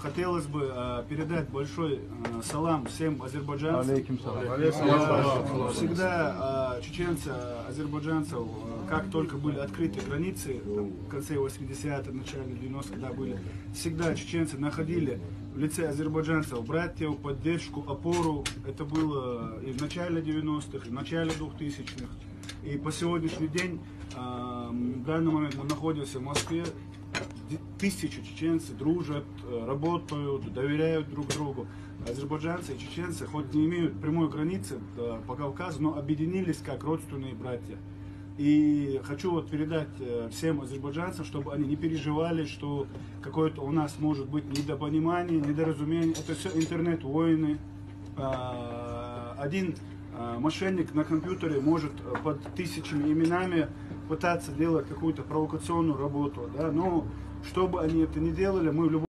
Хотелось бы передать большой салам всем азербайджанцам. Всегда чеченцы, азербайджанцев, как только были открыты границы, там, в конце 80-х, начале 90-х, когда были, всегда чеченцы находили в лице азербайджанцев братьев, поддержку, опору. Это было и в начале 90-х, и в начале 2000-х. И по сегодняшний день, в данный момент мы находимся в Москве, тысячи чеченцев дружат, работают, доверяют друг другу. Азербайджанцы и чеченцы, хоть не имеют прямой границы по Кавказу, но объединились как родственные братья. И хочу вот передать всем азербайджанцам, чтобы они не переживали, что какое-то у нас может быть недопонимание, недоразумение. Это все интернет-войны. Один мошенник на компьютере может под тысячами именами пытаться делать какую-то провокационную работу, да? Но чтобы они это не делали, мы в любом случае